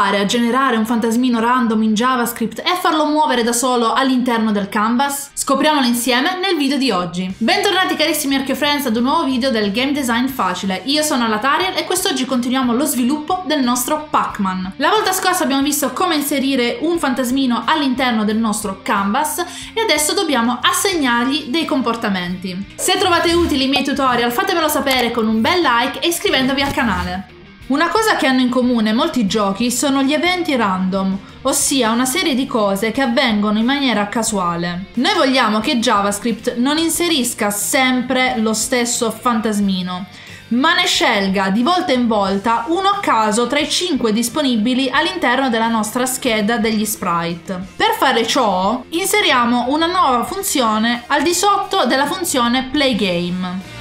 provare a generare un fantasmino random in JavaScript e farlo muovere da solo all'interno del canvas? Scopriamolo insieme nel video di oggi. Bentornati carissimi Archio Friends ad un nuovo video del Game Design Facile. Io sono Alatariel e quest'oggi continuiamo lo sviluppo del nostro Pac-Man. La volta scorsa abbiamo visto come inserire un fantasmino all'interno del nostro canvas e adesso dobbiamo assegnargli dei comportamenti. Se trovate utili i miei tutorial fatemelo sapere con un bel like e iscrivendovi al canale. Una cosa che hanno in comune molti giochi sono gli eventi random, ossia una serie di cose che avvengono in maniera casuale. Noi vogliamo che JavaScript non inserisca sempre lo stesso fantasmino, ma ne scelga di volta in volta uno a caso tra i 5 disponibili all'interno della nostra scheda degli sprite. Per fare ciò, inseriamo una nuova funzione al di sotto della funzione playGame.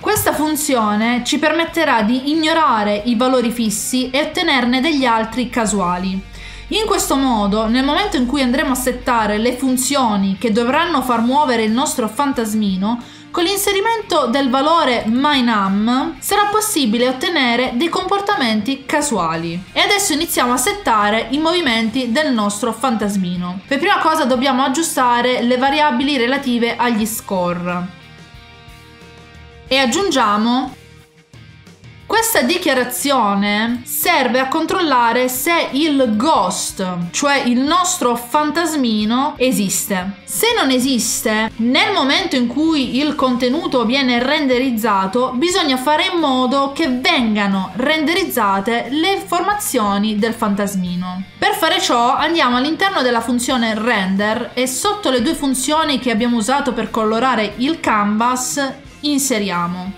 Questa funzione ci permetterà di ignorare i valori fissi e ottenerne degli altri casuali. In questo modo, nel momento in cui andremo a settare le funzioni che dovranno far muovere il nostro fantasmino, con l'inserimento del valore myNum sarà possibile ottenere dei comportamenti casuali. E adesso iniziamo a settare i movimenti del nostro fantasmino. Per prima cosa dobbiamo aggiustare le variabili relative agli score. E aggiungiamo, questa dichiarazione serve a controllare se il ghost, cioè il nostro fantasmino, esiste. Se non esiste, nel momento in cui il contenuto viene renderizzato, bisogna fare in modo che vengano renderizzate le informazioni del fantasmino. Per fare ciò andiamo all'interno della funzione render e sotto le due funzioni che abbiamo usato per colorare il canvas inseriamo.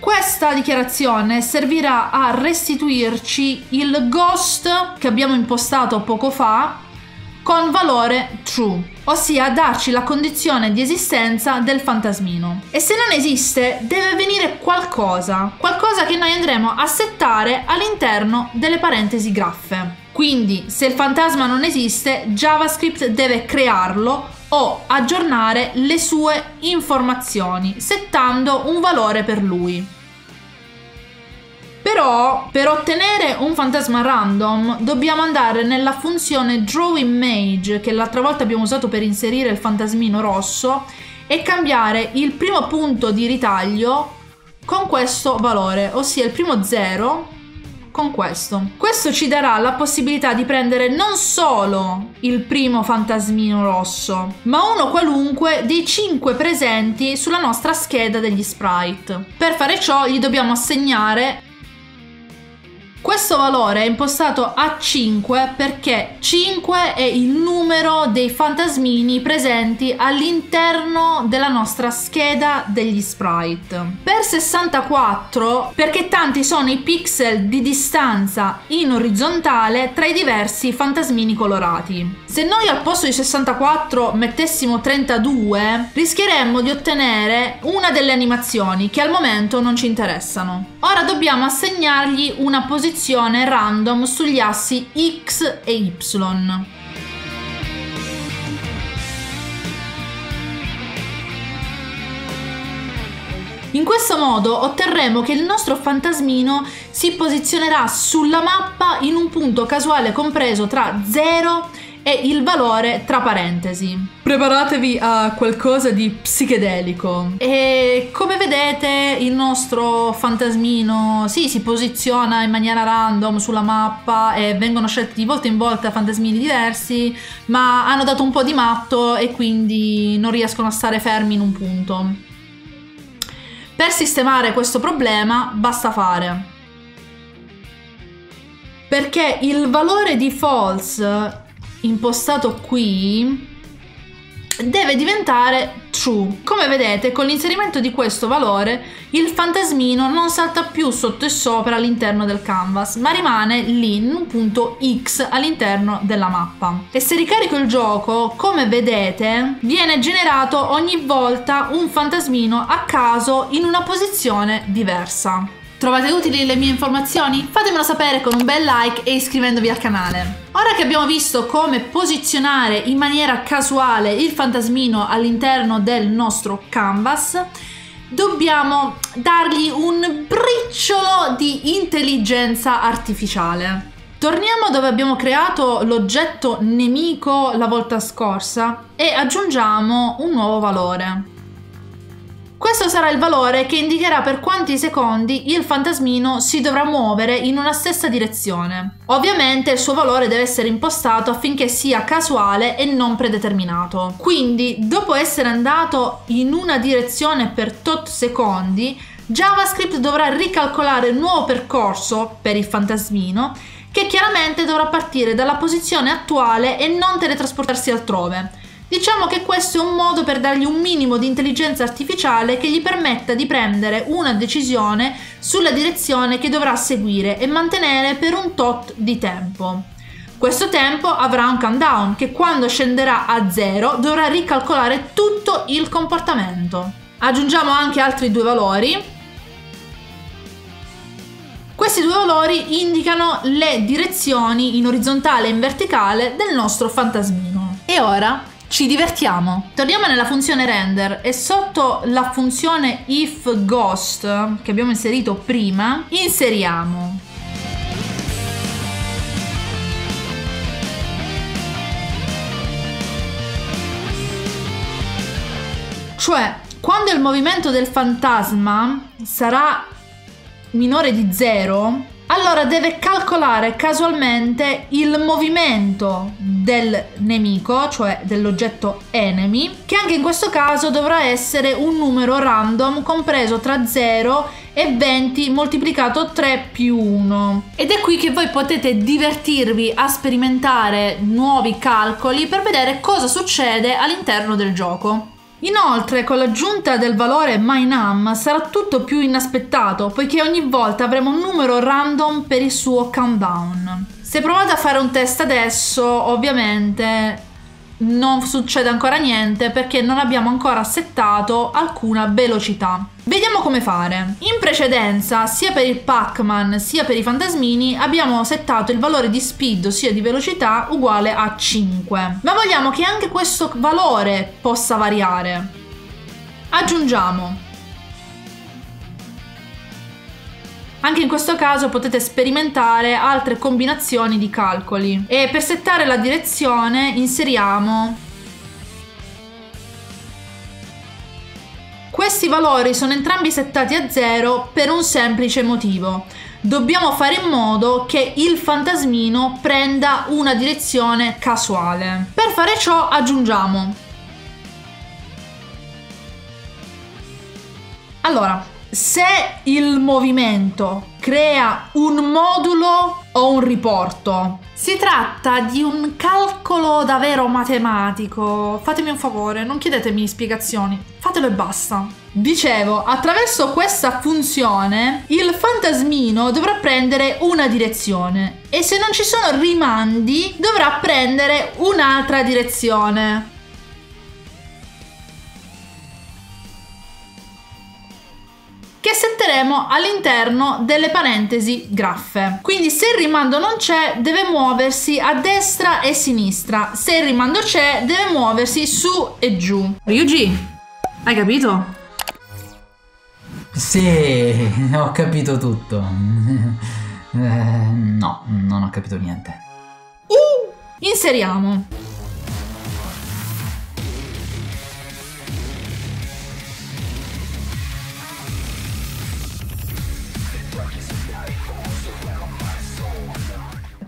Questa dichiarazione servirà a restituirci il ghost che abbiamo impostato poco fa con valore true, ossia a darci la condizione di esistenza del fantasmino. E se non esiste deve venire qualcosa che noi andremo a settare all'interno delle parentesi graffe. Quindi se il fantasma non esiste, JavaScript deve crearlo o aggiornare le sue informazioni, settando un valore per lui. Però, per ottenere un fantasma random, dobbiamo andare nella funzione drawImage, che l'altra volta abbiamo usato per inserire il fantasmino rosso, e cambiare il primo punto di ritaglio con questo valore, ossia il primo 0 con questo. Questo ci darà la possibilità di prendere non solo il primo fantasmino rosso, ma uno qualunque dei 5 presenti sulla nostra scheda degli sprite. Per fare ciò gli dobbiamo assegnare questo valore, è impostato a 5 perché 5 è il numero dei fantasmini presenti all'interno della nostra scheda degli sprite. Per 64 perché tanti sono i pixel di distanza in orizzontale tra i diversi fantasmini colorati. Se noi al posto di 64 mettessimo 32 rischieremmo di ottenere una delle animazioni che al momento non ci interessano. Ora dobbiamo assegnargli una posizione random sugli assi X e Y. In questo modo otterremo che il nostro fantasmino si posizionerà sulla mappa in un punto casuale compreso tra 0 e il valore tra parentesi. Preparatevi a qualcosa di psichedelico. E come vedete il nostro fantasmino si posiziona in maniera random sulla mappa e vengono scelti di volta in volta fantasmini diversi, ma hanno dato un po' di matto e quindi non riescono a stare fermi in un punto. Per sistemare questo problema basta fare, perché il valore di false impostato qui deve diventare true. Come vedete, con l'inserimento di questo valore il fantasmino non salta più sotto e sopra all'interno del canvas, ma rimane lì in un punto X all'interno della mappa. E se ricarico il gioco, come vedete, viene generato ogni volta un fantasmino a caso in una posizione diversa. Trovate utili le mie informazioni? Fatemelo sapere con un bel like e iscrivendovi al canale. Ora che abbiamo visto come posizionare in maniera casuale il fantasmino all'interno del nostro canvas, dobbiamo dargli un briciolo di intelligenza artificiale. Torniamo dove abbiamo creato l'oggetto nemico la volta scorsa e aggiungiamo un nuovo valore. Questo sarà il valore che indicherà per quanti secondi il fantasmino si dovrà muovere in una stessa direzione. Ovviamente il suo valore deve essere impostato affinché sia casuale e non predeterminato. Quindi, dopo essere andato in una direzione per tot secondi, JavaScript dovrà ricalcolare un nuovo percorso per il fantasmino che chiaramente dovrà partire dalla posizione attuale e non teletrasportarsi altrove. Diciamo che questo è un modo per dargli un minimo di intelligenza artificiale che gli permetta di prendere una decisione sulla direzione che dovrà seguire e mantenere per un tot di tempo. Questo tempo avrà un countdown che quando scenderà a 0 dovrà ricalcolare tutto il comportamento. Aggiungiamo anche altri due valori. Questi due valori indicano le direzioni in orizzontale e in verticale del nostro fantasmino. E ora ci divertiamo! Torniamo nella funzione render e sotto la funzione if ghost che abbiamo inserito prima, inseriamo cioè quando il movimento del fantasma sarà minore di 0, allora deve calcolare casualmente il movimento del nemico, cioè dell'oggetto enemy, che anche in questo caso dovrà essere un numero random compreso tra 0 e 20 moltiplicato 3 più 1. Ed è qui che voi potete divertirvi a sperimentare nuovi calcoli per vedere cosa succede all'interno del gioco. Inoltre con l'aggiunta del valore my_num sarà tutto più inaspettato, poiché ogni volta avremo un numero random per il suo countdown. Se provate a fare un test adesso, ovviamente non succede ancora niente perché non abbiamo ancora settato alcuna velocità. Vediamo come fare. In precedenza, sia per il Pac-Man sia per i fantasmini, abbiamo settato il valore di speed, ossia di velocità, uguale a 5. Ma vogliamo che anche questo valore possa variare. Aggiungiamo. Anche in questo caso potete sperimentare altre combinazioni di calcoli e per settare la direzione inseriamo. Questi valori sono entrambi settati a 0 per un semplice motivo. Dobbiamo fare in modo che il fantasmino prenda una direzione casuale. Per fare ciò aggiungiamo. Allora, se il movimento crea un modulo o un riporto, si tratta di un calcolo davvero matematico. Fatemi un favore, non chiedetemi spiegazioni, fatelo e basta. Dicevo, attraverso questa funzione il fantasmino dovrà prendere una direzione e se non ci sono rimandi dovrà prendere un'altra direzione. Che setteremo all'interno delle parentesi graffe. Quindi se il rimando non c'è deve muoversi a destra e sinistra, se il rimando c'è deve muoversi su e giù. Ryuji, hai capito? Sì, ho capito tutto. No, non ho capito niente. Inseriamo.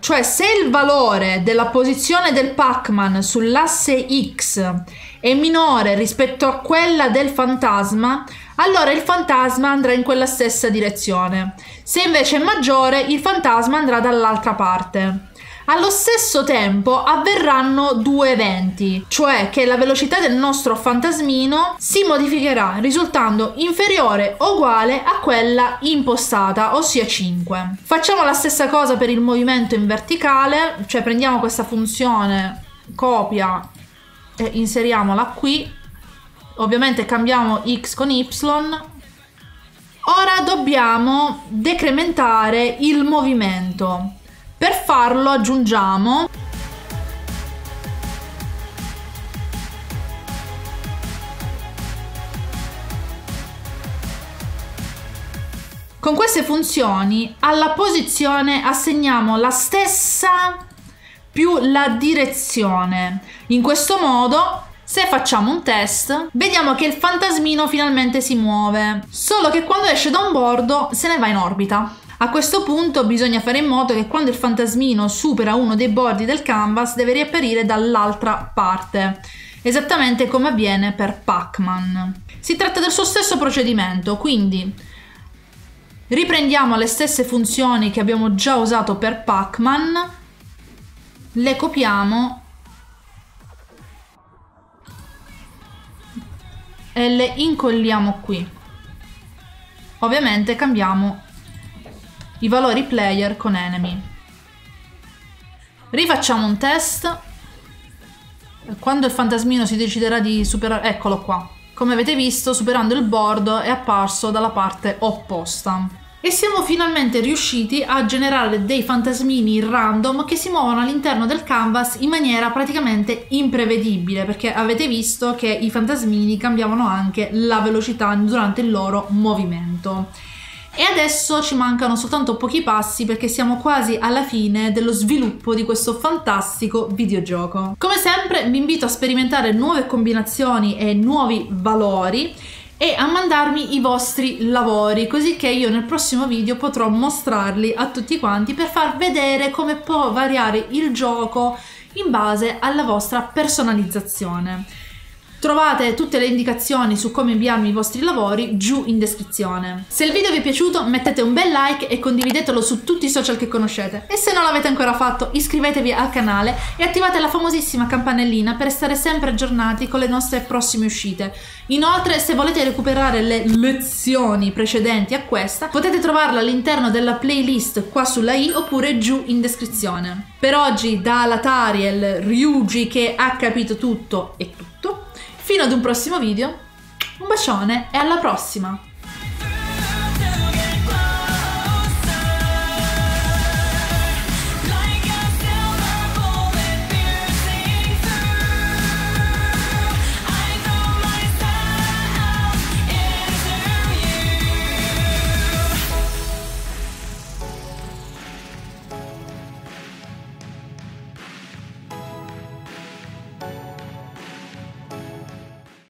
Cioè se il valore della posizione del Pac-Man sull'asse X è minore rispetto a quella del fantasma, allora il fantasma andrà in quella stessa direzione. Se invece è maggiore, il fantasma andrà dall'altra parte. Allo stesso tempo avverranno due eventi, cioè che la velocità del nostro fantasmino si modificherà risultando inferiore o uguale a quella impostata, ossia 5. Facciamo la stessa cosa per il movimento in verticale, cioè prendiamo questa funzione copia e inseriamola qui, ovviamente cambiamo x con y. Ora dobbiamo decrementare il movimento. Per farlo aggiungiamo con queste funzioni alla posizione assegniamo la stessa più la direzione. In questo modo, se facciamo un test, vediamo che il fantasmino finalmente si muove, solo che quando esce da un bordo se ne va in orbita. A questo punto bisogna fare in modo che quando il fantasmino supera uno dei bordi del canvas deve riapparire dall'altra parte, esattamente come avviene per Pac-Man. Si tratta del suo stesso procedimento, quindi riprendiamo le stesse funzioni che abbiamo già usato per Pac-Man, le copiamo e le incolliamo qui. Ovviamente cambiamo i valori player con enemy. Rifacciamo un test. Quando il fantasmino si deciderà di superare, eccolo qua. Come avete visto, superando il bordo è apparso dalla parte opposta. E siamo finalmente riusciti a generare dei fantasmini random che si muovono all'interno del canvas in maniera praticamente imprevedibile, perché avete visto che i fantasmini cambiavano anche la velocità durante il loro movimento. E adesso ci mancano soltanto pochi passi perché siamo quasi alla fine dello sviluppo di questo fantastico videogioco. Come sempre vi invito a sperimentare nuove combinazioni e nuovi valori e a mandarmi i vostri lavori, così che io nel prossimo video potrò mostrarli a tutti quanti per far vedere come può variare il gioco in base alla vostra personalizzazione. Trovate tutte le indicazioni su come inviarmi i vostri lavori giù in descrizione. Se il video vi è piaciuto mettete un bel like e condividetelo su tutti i social che conoscete. E se non l'avete ancora fatto iscrivetevi al canale e attivate la famosissima campanellina per stare sempre aggiornati con le nostre prossime uscite. Inoltre, se volete recuperare le lezioni precedenti a questa, potete trovarla all'interno della playlist qua sulla i oppure giù in descrizione. Per oggi da Alatariel, Ryuji che ha capito tutto e tutto, fino ad un prossimo video, un bacione e alla prossima!